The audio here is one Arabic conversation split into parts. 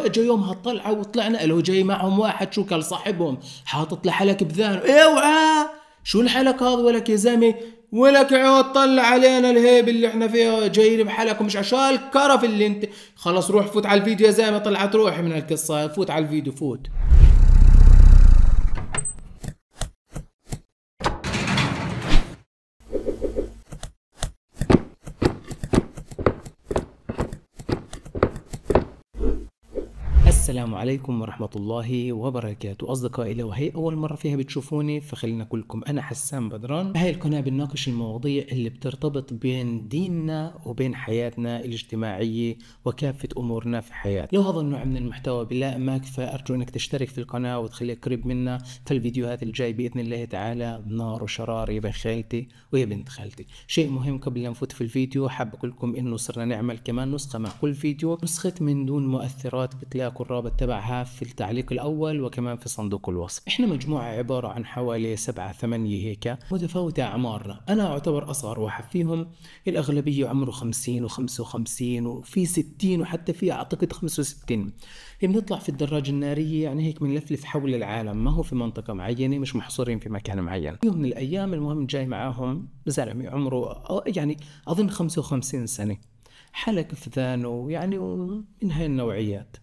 فاجا يومها الطلعه وطلعنا، لو جاي معهم واحد شو كان صاحبهم حاطط له حلك بذهنه، اوعى شو الحلك هذا ولك يا زلمه، ولك عود طلع علينا الهيب اللي احنا فيه، جايين بحلك ومش عشان الكرف اللي انت، خلص روح فوت على الفيديو يا زلمه، طلعت روحي من القصه، فوت على الفيديو فوت. السلام عليكم ورحمة الله وبركاته أصدقائي، لو هي أول مرة فيها بتشوفوني فخلينا أقولكم أنا حسان بدران. هاي القناة بنناقش المواضيع اللي بترتبط بين ديننا وبين حياتنا الاجتماعية وكافة أمورنا في حياتنا. لو هذا النوع من المحتوى بلائمك فأرجو أنك تشترك في القناة وتخليك قريب منا في الفيديوهات الجاي بإذن الله تعالى. نار وشرار يا بنت خالتي ويا بنت خالتي. شيء مهم قبل لا نفوت في الفيديو، حاب أقولكم إنه صرنا نعمل كمان نسخة مع كل فيديو، نسخة من دون مؤثرات، بتلاقوا الرابط تبعها في التعليق الأول وكمان في صندوق الوصف. إحنا مجموعة عبارة عن حوالي 7 8 هيك متفاوتة أعمارنا، أنا أعتبر أصغر واحد فيهم، الأغلبية عمره 50 و55 وفي 60 وحتى في أعتقد 65. بنطلع في الدراجة النارية يعني هيك بنلفلف حول العالم، ما هو في منطقة معينة، مش محصورين في مكان معين. يوم من الأيام المهم جاي معاهم زلمة عمره يعني أظن 55 سنة، حلق في ذانه يعني من هاي النوعيات.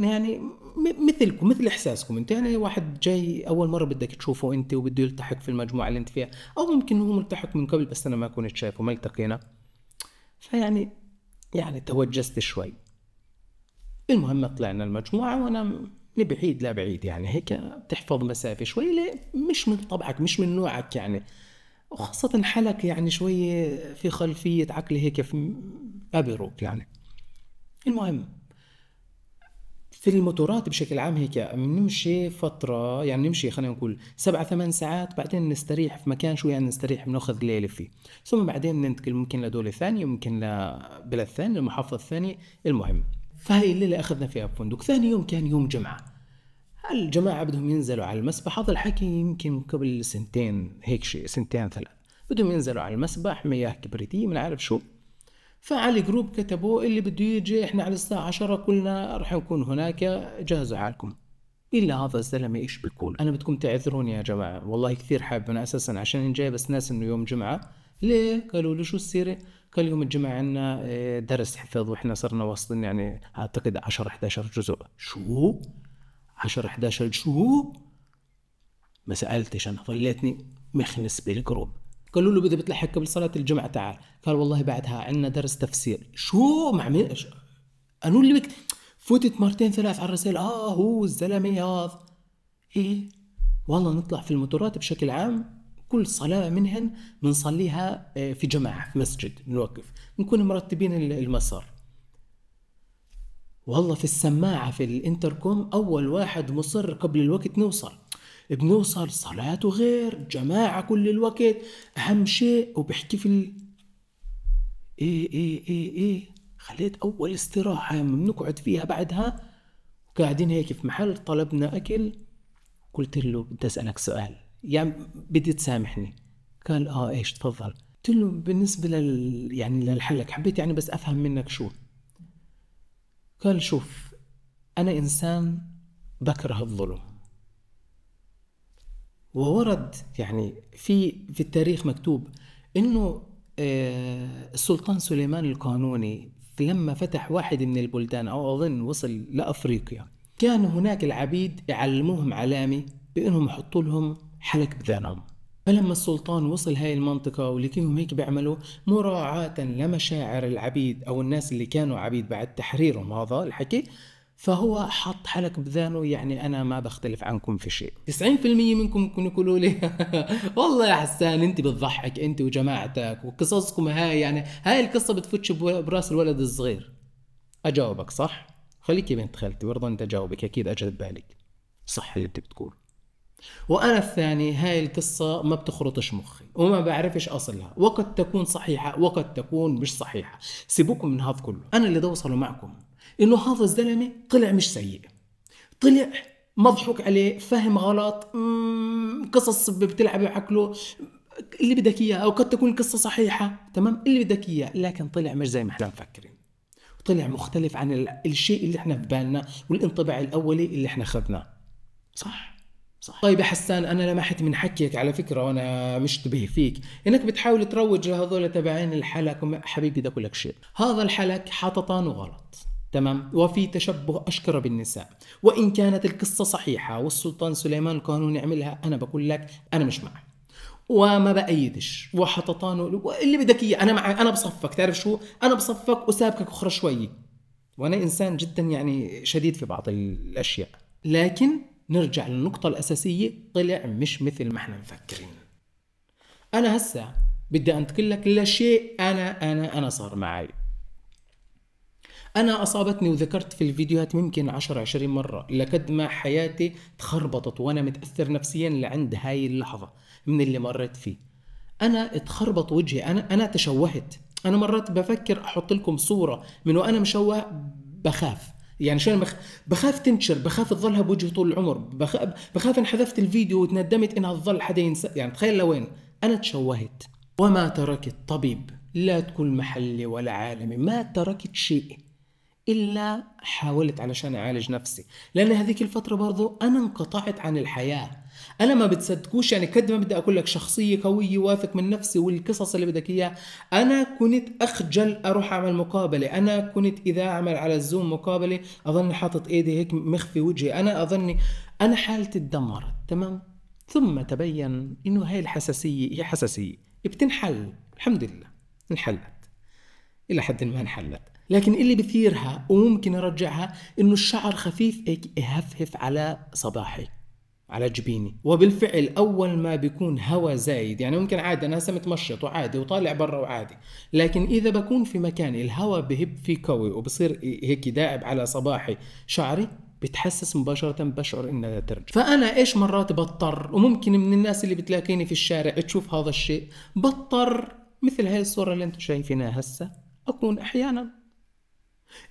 يعني مثلكم مثل احساسكم انت، يعني واحد جاي اول مره بدك تشوفه انت وبده يلتحق في المجموعه اللي انت فيها، او ممكن هو ملتحق من قبل بس انا ما كنت شايفه، ما التقينا، فيعني توجست شوي. المهم طلعنا المجموعه وانا بعيد لا بعيد، يعني هيك بتحفظ مسافه شوي، مش من طبعك مش من نوعك يعني، وخاصه حلك يعني شويه في خلفيه عقلي هيك في ابروك يعني. المهم في الموتورات بشكل عام هيك بنمشي فترة، يعني نمشي خلينا نقول 7 8 ساعات، بعدين نستريح في مكان شوي، يعني نستريح بناخذ ليلة فيه، ثم بعدين ننتقل ممكن لدولة ثانية، ممكن لبلد ثاني، لمحافظة ثانية. المهم فهي الليلة أخذنا فيها بفندق. ثاني يوم كان يوم جمعة، الجماعة بدهم ينزلوا على المسبح، هذا الحكي يمكن قبل 2 هيك شيء، 2 3 بدهم ينزلوا على المسبح، مياه كبريتية ما عارف شو. فعلى الجروب كتبوا اللي بده يجي احنا على الساعة 10 كلنا رح نكون هناك، جهزوا حالكم. إلا هذا الزلمة إيش بيقول؟ أنا بدكم تعذروني يا جماعة، والله كثير حابب أنا أساسا عشان جاي بس ناس إنه يوم جمعة. ليه؟ قالوا له شو السيرة؟ قال يوم الجمعة عندنا درس حفظ وإحنا صرنا واصلين يعني أعتقد 10 11 جزء. شو؟ 10 11 شو؟ ما سألتش أنا، ظليتني مخنس بالجروب. قالوا له بدي بتلحق قبل صلاة الجمعة تعال، قال والله بعدها عندنا درس تفسير. شو معمل أنو اللي بك فوتت 2 3 على الرسائل، هو الزلمة هذا إيه. والله نطلع في الموتورات بشكل عام كل صلاة منهن بنصليها في جماعة في مسجد، بنوقف بنكون مرتبين المسار. والله في السماعة في الانتركوم أول واحد مصر قبل الوقت نوصل، بنوصل صلاة وغير جماعة كل الوقت أهم شيء، وبحكي في إيه إيه إيه إيه. خليت أول استراحة بنقعد فيها بعدها، وقاعدين هيك في محل طلبنا أكل، قلت له بدي أسألك سؤال يعني بدي تسامحني. قال إيش تفضل. قلت له بالنسبة يعني للحلق حبيت يعني بس أفهم منك شو. قال شوف أنا إنسان بكره الظلم، وورد يعني في التاريخ مكتوب انه السلطان سليمان القانوني لما فتح واحد من البلدان او اظن وصل لافريقيا، كان هناك العبيد يعلموهم علامه بانهم يحطوا لهم حلك بذانهم. فلما السلطان وصل هاي المنطقه ولقيهم هيك بيعملوا، مراعاه لمشاعر العبيد او الناس اللي كانوا عبيد بعد تحريرهم هذا الحكي، فهو حط حلك بذانه يعني أنا ما بختلف عنكم في شيء. 90% منكم ممكن يقولوا لي والله يا حسان أنت بتضحك أنت وجماعتك وقصصكم هاي، يعني هاي القصة بتفتش براس الولد الصغير. أجاوبك صح؟ خليك يا بنت خالتي برضه أنت أجاوبك، أكيد أجت ببالك صح اللي أنت بتقول. وأنا الثاني هاي القصة ما بتخرطش مخي وما بعرفش أصلها، وقد تكون صحيحة وقد تكون مش صحيحة، سيبوكم من هذا كله. أنا اللي بوصله معكم إنه هذا الزلمة طلع مش سيء، طلع مضحوك عليه، فهم غلط، قصص بتلعب بعقله اللي بدك إياه، أو قد تكون قصة صحيحة تمام اللي بدك إياه، لكن طلع مش زي ما إحنا مفكرين، طلع مختلف عن الشيء اللي احنا في بالنا والانطباع الاولي اللي احنا خذناه. صح؟ صح. طيب يا حسان، انا لمحت من حكيك على فكره وانا مش تبه فيك انك بتحاول تروج لهذول تبعين الحلك. حبيبي بدي اقول لك شيء، هذا الحلك حاططانه غلط، تمام؟ وفي تشبه أشكر بالنساء، وإن كانت القصة صحيحة والسلطان سليمان القانوني عملها، أنا بقول لك أنا مش معه وما بأيدش وحططانه اللي بدك إياه. أنا معك، أنا بصفك، تعرف شو؟ أنا بصفك وسابقك أخرى شوي، وأنا إنسان جدا يعني شديد في بعض الأشياء. لكن نرجع للنقطة الأساسية، طلع مش مثل ما احنا مفكرين. أنا هسا بدي أنتقل لك لشيء أنا صار معي. أنا أصابتني وذكرت في الفيديوهات ممكن 10-20 مرة لقد ما حياتي تخربطت وأنا متأثر نفسياً لعند هاي اللحظة من اللي مرت فيه. أنا اتخربط وجهي، أنا تشوهت. أنا مرات بفكر أحط لكم صورة من وأنا مشوه، بخاف. يعني شو أنا بخاف تنتشر، بخاف تظلها بوجهي طول العمر، بخاف إن حذفت الفيديو وتندمت إنها تظل حدا ينسى. يعني تخيل لوين أنا تشوهت. وما تركت طبيب، لا تكون محلي ولا عالمي، ما تركت شيء إلا حاولت علشان أعالج نفسي، لأن هذيك الفترة برضو أنا انقطعت عن الحياة. أنا ما بتصدقوش، يعني قد ما بدي أقول لك شخصية قوية واثق من نفسي والقصص اللي بدك إياها، أنا كنت أخجل أروح أعمل مقابلة، أنا كنت إذا أعمل على الزوم مقابلة أظني حاطط إيدي هيك مخفي وجهي، أنا حالتي اتدمرت، تمام؟ ثم تبين إنه هاي الحساسية هي حساسية بتنحل، الحمد لله انحلت إلى حد ما انحلت. لكن اللي بثيرها وممكن ارجعها انه الشعر خفيف هيك يهفهف على صباحي على جبيني، وبالفعل اول ما بيكون هوا زايد، يعني ممكن عادي انا هسه متمشط وعادي وطالع برا وعادي، لكن اذا بكون في مكان الهوا بهب فيه قوي وبصير هيك داعب على صباحي شعري، بتحسس مباشرة، بشعر انها ترجع. فانا ايش مرات بضطر، وممكن من الناس اللي بتلاقيني في الشارع تشوف هذا الشيء، بضطر مثل هاي الصورة اللي انتم شايفينها هسه اكون احيانا.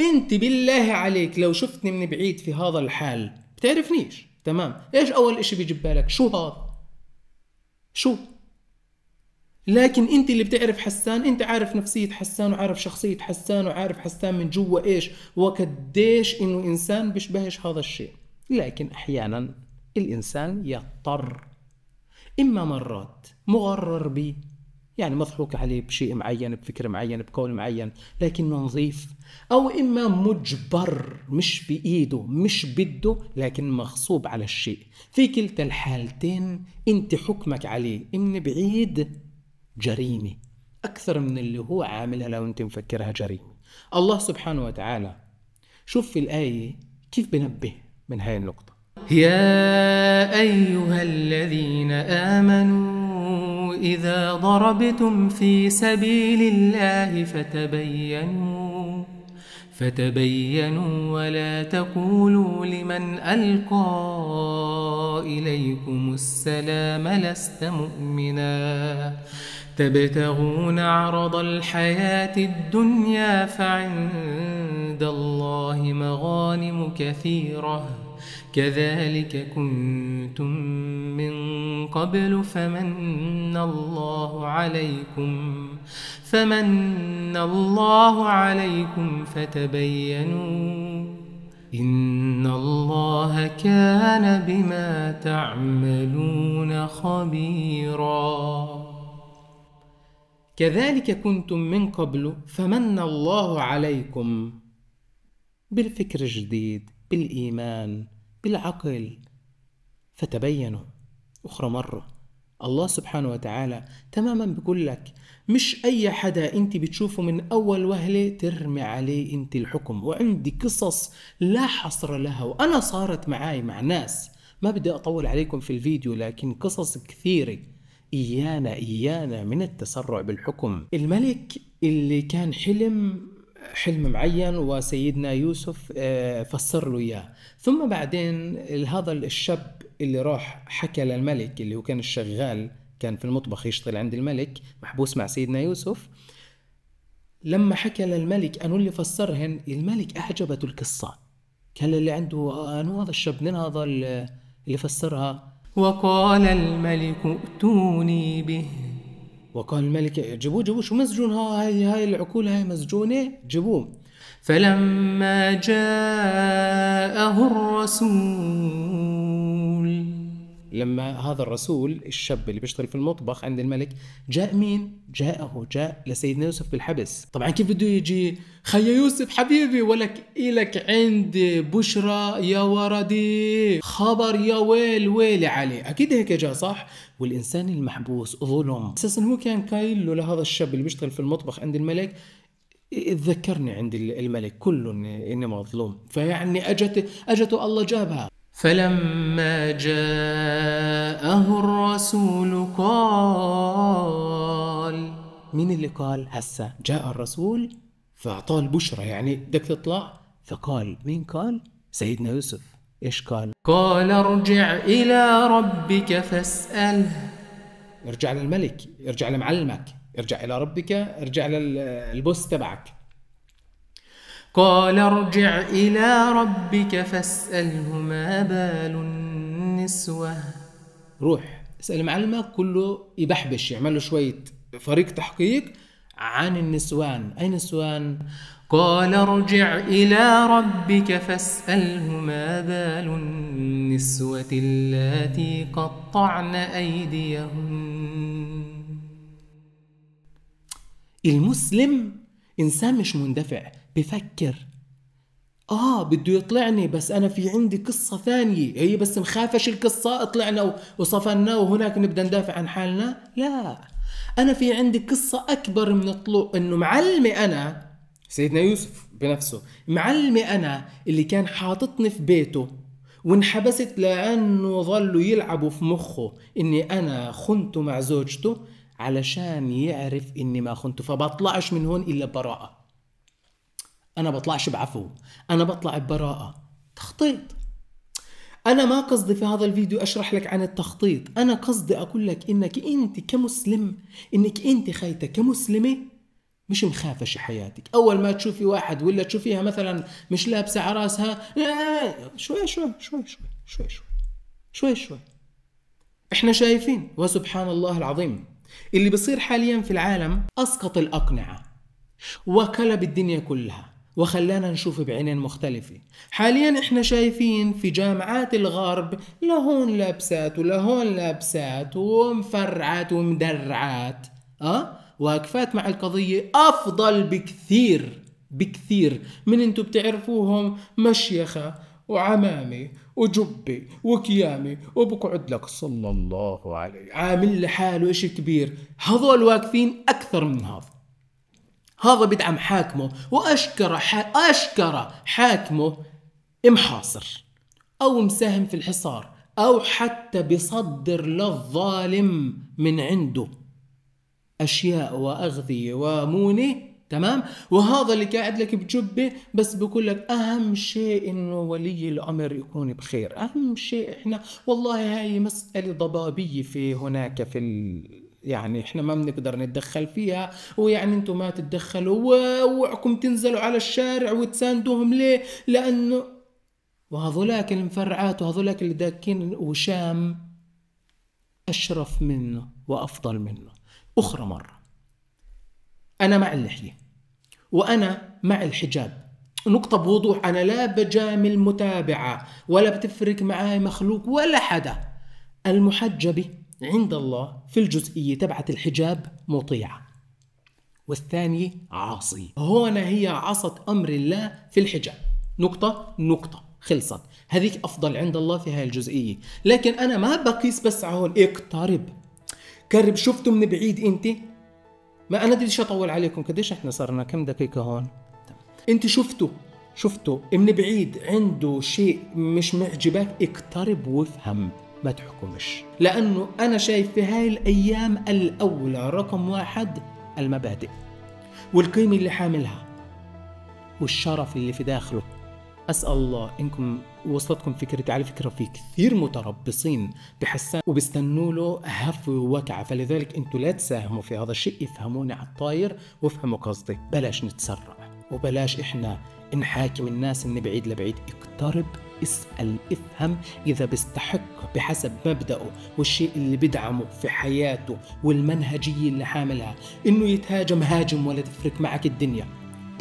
انت بالله عليك لو شفتني من بعيد في هذا الحال بتعرفنيش، تمام؟ ايش اول اشي بيجي ببالك؟ شو هذا؟ شو؟ لكن انت اللي بتعرف حسان، انت عارف نفسية حسان وعارف شخصية حسان وعارف حسان من جوا ايش وقديش انه انسان بيشبهش هذا الشيء. لكن احيانا الانسان يضطر، اما مرات مغرر به، يعني مضحوك عليه بشيء معين، بفكر معين، بقول معين، لكنه نظيف، أو إما مجبر مش بإيده مش بده لكن مغصوب على الشيء. في كلتا الحالتين أنت حكمك عليه من بعيد جريمة أكثر من اللي هو عاملها لو أنت مفكرها جريمة. الله سبحانه وتعالى شوف في الآية كيف بنبه من هاي النقطة، يا أيها الذين آمنوا إذا ضربتم في سبيل الله فتبينوا ولا تقولوا لمن ألقى إليكم السلام لست مؤمنا تبتغون عرض الحياة الدنيا فعند الله مغانم كثيرة كذلك كنتم من قبل فمن الله عليكم فتبينوا إن الله كان بما تعملون خبيرا. كذلك كنتم من قبل فمن الله عليكم، بالفكر الجديد، بالإيمان، بالعقل، فتبينوا. أخرى مرة الله سبحانه وتعالى تماما بيقول لك مش أي حدا أنت بتشوفه من أول وهلة ترمي عليه أنت الحكم. وعندي قصص لا حصر لها، وأنا صارت معاي مع ناس، ما بدي أطول عليكم في الفيديو، لكن قصص كثيرة. إيانا من التسرع بالحكم. الملك اللي كان حلم معين وسيدنا يوسف فسر له إياه، ثم بعدين هذا الشاب اللي راح حكى للملك اللي هو كان الشغال، كان في المطبخ يشتغل عند الملك محبوس مع سيدنا يوسف، لما حكى للملك أنو اللي فسرهن، الملك أعجبته القصة، كان اللي عنده أنو هذا الشاب من هذا اللي فسرها. وقال الملك ائتوني به، وقال الملك جيبوه شو مسجون، هاي العقول هاي مسجونة جيبوه. فلما جاءه الرسول، لما هذا الرسول الشاب اللي بيشتغل في المطبخ عند الملك، جاء مين؟ جاء لسيدنا يوسف بالحبس. طبعا كيف بده يجي؟ خيا يوسف حبيبي، ولك إلك عندي بشرى يا وردي، خبر يا ويل ويلي عليه. أكيد هيك جاء، صح؟ والإنسان المحبوس ظلم. أساسا هو كان قايل له لهذا الشاب اللي بيشتغل في المطبخ عند الملك، اتذكرني عند الملك كل إنما مظلوم. فيعني أجته الله جابها. فلما جاءه الرسول قال، مين اللي قال هسه؟ جاء الرسول فأعطاه البشرى، يعني بدك تطلع. فقال مين قال؟ سيدنا يوسف. ايش قال؟ قال ارجع إلى ربك فاسأله. ارجع للملك، ارجع لمعلمك، ارجع إلى ربك، ارجع للبوس تبعك. قال ارجع إلى ربك فاسأله ما بال النسوة. روح اسأل معلمك كله يبحبش، يعمل له شوية فريق تحقيق عن النسوان. أي نسوان؟ قال ارجع إلى ربك فاسأله ما بال النسوة اللاتي قطعن أيديهن. المسلم إنسان مش مندفع، بفكر بده يطلعني، بس انا في عندي قصه ثانيه، هي بس نخافش القصه طلعنا وصفنا وهناك نبدا ندافع عن حالنا. لا، انا في عندي قصه اكبر من الطلوع، انه معلمي انا سيدنا يوسف بنفسه، معلمي انا اللي كان حاططني في بيته وانحبست لانه ظلوا يلعبوا في مخه اني انا خنته مع زوجته، علشان يعرف اني ما خنته، فبطلعش من هون الا ببراءه. أنا بطلعش بعفو، أنا بطلع ببراءة. تخطيط. أنا ما قصدي في هذا الفيديو أشرح لك عن التخطيط، أنا قصدي أقول لك إنك أنت كمسلم، إنك أنت خيتة كمسلمة مش مخافش حياتك. أول ما تشوفي واحد ولا تشوفيها مثلا مش لابسة على راسها، شوي شوي شوي شوي شوي شوي شوي شوي. إحنا شايفين وسبحان الله العظيم اللي بصير حاليا في العالم، أسقط الأقنعة وكلب الدنيا كلها وخلانا نشوف بعينين مختلفة. حاليا احنا شايفين في جامعات الغرب لهون لابسات ولهون لابسات ومفرعات ومدرعات، واقفات مع القضية افضل بكثير بكثير من انتو بتعرفوهم، مشيخة وعمامي وجبي وكيامي وبقعد لك صلى الله عليه، عامل لحاله اشي كبير. هذول واقفين اكثر من هذا بدعم حاكمه، وأشكر حاكمه محاصر أو مساهم في الحصار أو حتى بيصدر للظالم من عنده أشياء وأغذية ومونة، تمام؟ وهذا اللي قاعد لك بجبه بس بقول لك أهم شيء إنه ولي الأمر يكون بخير، أهم شيء إحنا والله هاي مسألة ضبابية في هناك في يعني احنا ما بنقدر نتدخل فيها، ويعني انتم ما تتدخلوا واوعكم تنزلوا على الشارع وتساندوهم. ليه؟ لانه وهذولاك المفرعات وهذولاك اللي داكين وشام اشرف منه وافضل منه. اخرى مره، انا مع اللحيه وانا مع الحجاب، نقطة بوضوح، انا لا بجامل متابعة ولا بتفرق معاي مخلوق ولا حدا. المحجبة عند الله في الجزئية تبعت الحجاب مطيعة، والثانية عاصي. هون هي عصت أمر الله في الحجاب، نقطة خلصت. هذيك أفضل عند الله في هاي الجزئية. لكن أنا ما بقيس بس على هون، اقترب قرب، شفته من بعيد أنت. ما أنا بديش أطول عليكم، قديش إحنا صرنا كم دقيقة هون؟ أنت شفته من بعيد عنده شيء مش معجبك، اقترب وافهم، ما تحكمش. لأنه أنا شايف في هاي الأيام الأولى رقم 1 المبادئ والقيمة اللي حاملها والشرف اللي في داخله. أسأل الله إنكم وصلتكم فكرتي. على فكرة في كثير متربصين بحسان وبيستنوا له هفوة ووكعة، فلذلك أنتوا لا تساهموا في هذا الشيء. افهموني على الطاير وافهموا قصدي، بلاش نتسرع وبلاش إحنا نحاكم الناس من بعيد لبعيد. اقترب، اسأل، افهم. إذا بيستحق بحسب مبدأه والشيء اللي بدعمه في حياته والمنهجية اللي حاملها إنه يتهاجم هاجم ولا تفرق معك الدنيا.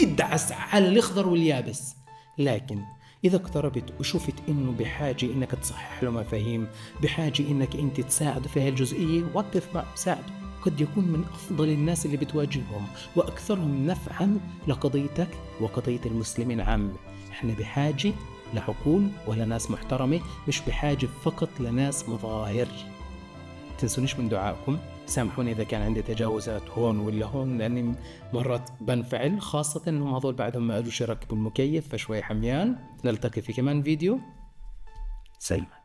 ادعس على الاخضر واليابس. لكن إذا اقتربت وشفت إنه بحاجة إنك تصحح له مفاهيم، بحاجة إنك أنت تساعده في هالجزئية، وقف معه ساعده. قد يكون من أفضل الناس اللي بتواجههم وأكثرهم نفعا لقضيتك وقضية المسلمين. عم إحنا بحاجة لعقول ولناس محترمة، مش بحاجة فقط لناس مظاهر. تنسونيش من دعائكم، سامحوني إذا كان عندي تجاوزات هون ولا هون، لأني مرات بنفعل، خاصة إنهم هذول بعدهم ما قالوش يركبوا المكيف، فشوي حميان. نلتقي في كمان فيديو. سلام.